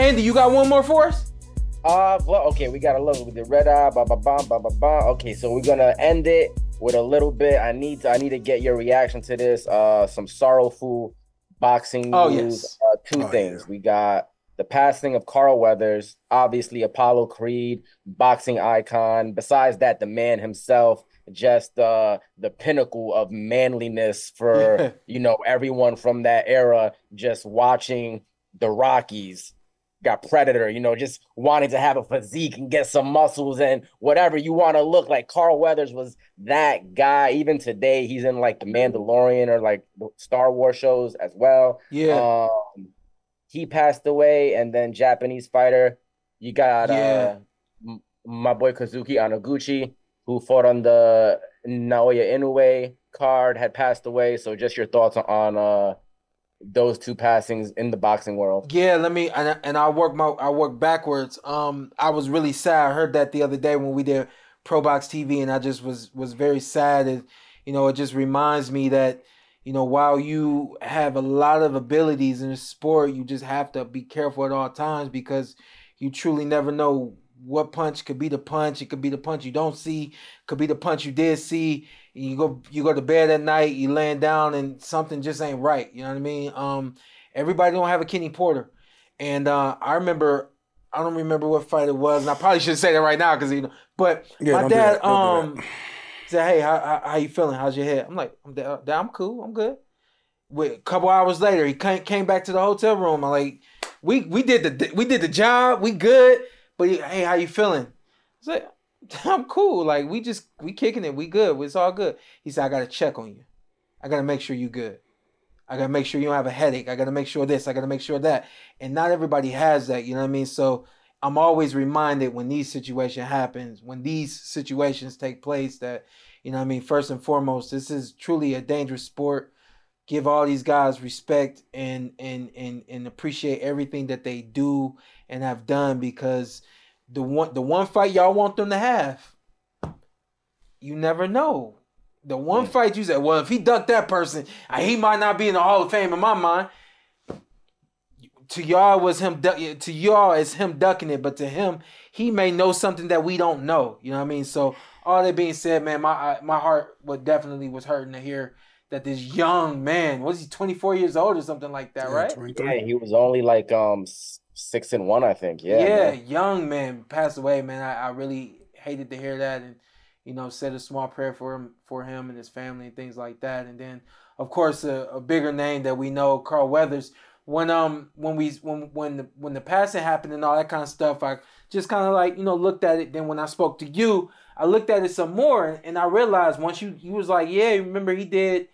Andy, you got one more for us? Okay, we got a little with the red eye, ba ba ba ba ba ba. Okay, so we're gonna end it with a little bit. I need to get your reaction to this. Some sorrowful boxing news. Two things. Yeah. We got the passing of Carl Weathers, obviously Apollo Creed, boxing icon. Besides that, the man himself, just the pinnacle of manliness for everyone from that era. Just watching the Rockies, got Predator, just wanting to have a physique and get some muscles and whatever you want to look like. Carl Weathers was that guy. Even today, he's in like the Mandalorian or like Star Wars shows as well. Yeah. He passed away, and then Japanese fighter, you got my boy Kazuki Anaguchi, who fought on the Naoya Inoue card, had passed away. So just your thoughts on those two passings in the boxing world. Yeah, I work backwards. I was really sad. I heard that the other day when we did Pro Box TV, and I just was very sad. And it just reminds me that, while you have a lot of abilities in the sport, you just have to be careful at all times, because you truly never know what punch could be the punch. It could be the punch you don't see, could be the punch you did see. You go to bed at night, you laying down, and something just ain't right. You know what I mean? Everybody don't have a Kenny Porter. And I don't remember what fight it was, and I probably should say that right now, because my dad said, "Hey, how you feeling? How's your head?" I'm like, "I'm cool. I'm good." A couple hours later, he came back to the hotel room. I'm like, "We did the job. We good." But hey, how you feeling? I said, like, "I'm cool. Like we kicking it. We good. It's all good." He said, "I gotta check on you. I gotta make sure you good. I gotta make sure you don't have a headache. I gotta make sure this. I gotta make sure that." And not everybody has that. You know what I mean? So I'm always reminded when these situations happen, when these situations take place, that, first and foremost, this is truly a dangerous sport. Give all these guys respect and appreciate everything that they do and have done, because the one fight y'all want them to have, you never know. The one fight you said, well, if he ducked that person, he might not be in the Hall of Fame in my mind. To y'all, it's him ducking it, but to him, he may know something that we don't know. You know what I mean? So all that being said, man, my heart was definitely hurting to hear that this young man, was he 24 years old or something like that, right? 23. Yeah, he was only like 6-1, I think. Yeah, man. Young man passed away, man. I really hated to hear that, and said a small prayer for him and his family and things like that. And then, of course, a bigger name that we know, Carl Weathers. When the passing happened and all that kind of stuff, I just kind of looked at it. Then when I spoke to you, I looked at it some more, and I realized once you was like, yeah, remember he did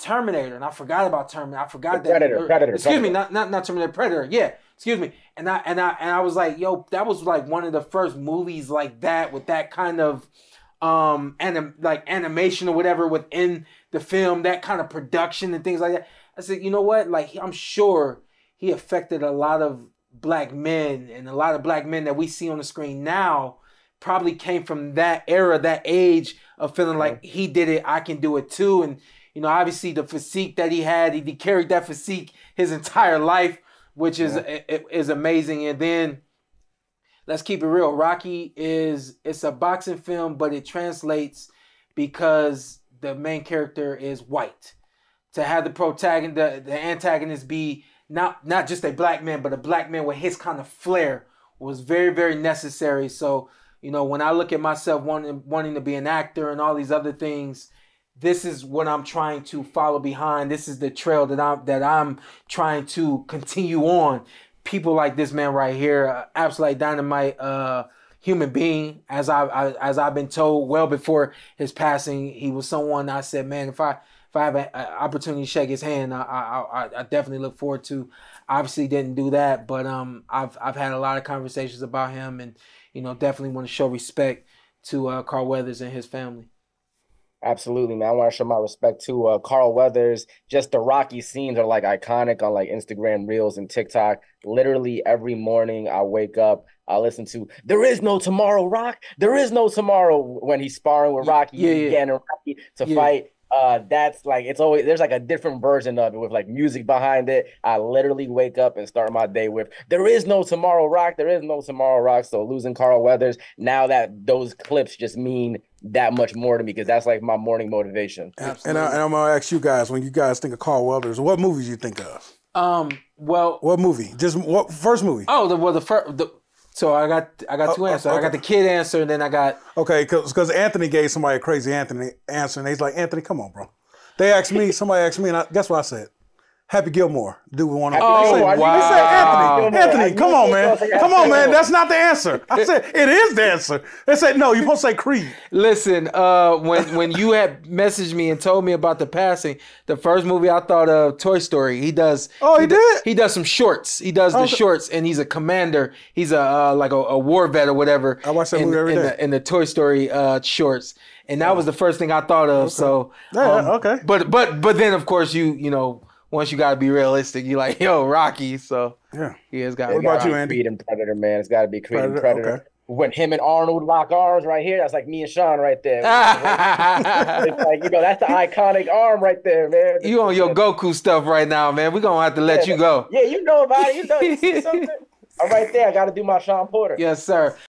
Terminator, and I forgot about Terminator. I forgot that Predator. Excuse me, not Terminator, Predator. Yeah, excuse me. And I was like, yo, that was like one of the first movies like that, with that kind of animation or whatever within the film, that kind of production and things like that. I said, you know what? Like, I'm sure he affected a lot of black men, and a lot of black men that we see on the screen now probably came from that era, that age of feeling like he did it, I can do it too. And, obviously the physique that he had, he carried that physique his entire life, which is amazing. And then let's keep it real. Rocky it's a boxing film, but it translates because the main character is white. To have the antagonist be not just a black man, but a black man with his kind of flair, was very, very necessary. So, when I look at myself wanting to be an actor and all these other things, this is what I'm trying to follow behind. This is the trail that I'm trying to continue on. People like this man right here, absolutely dynamite human being. As I've been told well before his passing, he was someone I said, man, if I have an opportunity to shake his hand, I definitely look forward to. Obviously, didn't do that, but I've had a lot of conversations about him, and definitely want to show respect to Carl Weathers and his family. Absolutely, man. I want to show my respect to Carl Weathers. Just the Rocky scenes are like iconic on like Instagram Reels and TikTok. Literally every morning I wake up, I listen to "There Is No Tomorrow, Rock. There Is No Tomorrow" when he's sparring with Rocky, again, and Rocky to fight. That's like, it's always, there's like a different version of it with like music behind it. I literally wake up and start my day with, there is no tomorrow, Rock. There is no tomorrow, Rock. So losing Carl Weathers, now that those clips just mean that much more to me, because that's like my morning motivation. Absolutely. And I'm gonna ask you guys, when you guys think of Carl Weathers, what movies you think of? Well, what movie? Just what first movie? Oh, so I got two answers. Okay. I got the kid answer, and then I got... Okay, because Anthony gave somebody a crazy Anthony answer, and he's like, Anthony, come on, bro. They asked me, somebody asked me, and guess what I said? Happy Gilmore. Dude, we want to... Oh, wow. He said, Anthony, come on, man. Come on, man. That's not the answer. I said, it is the answer. They said, no, you're supposed to say Creed. Listen, when you had messaged me and told me about the passing, the first movie I thought of, Toy Story. He does... Oh, he did? He does some shorts. He does the shorts, and he's a commander. He's a war vet or whatever. I watch that movie every day. In the Toy Story shorts. And that was the first thing I thought of, so... Yeah, okay. But then, of course, you know... Once you gotta be realistic, you like, yo, Rocky. So yeah, it's gotta be. What about you, Andy? Creed and Predator, man. It's gotta be Creed and Predator. Okay. When him and Arnold lock arms right here, that's like me and Sean right there. It's like, you know, that's the iconic arm right there, man. You on your Goku stuff right now, man. We're gonna have to let you go. Yeah, you know about it. You know, you see something? I'm right there. I gotta do my Sean Porter. Yes, sir.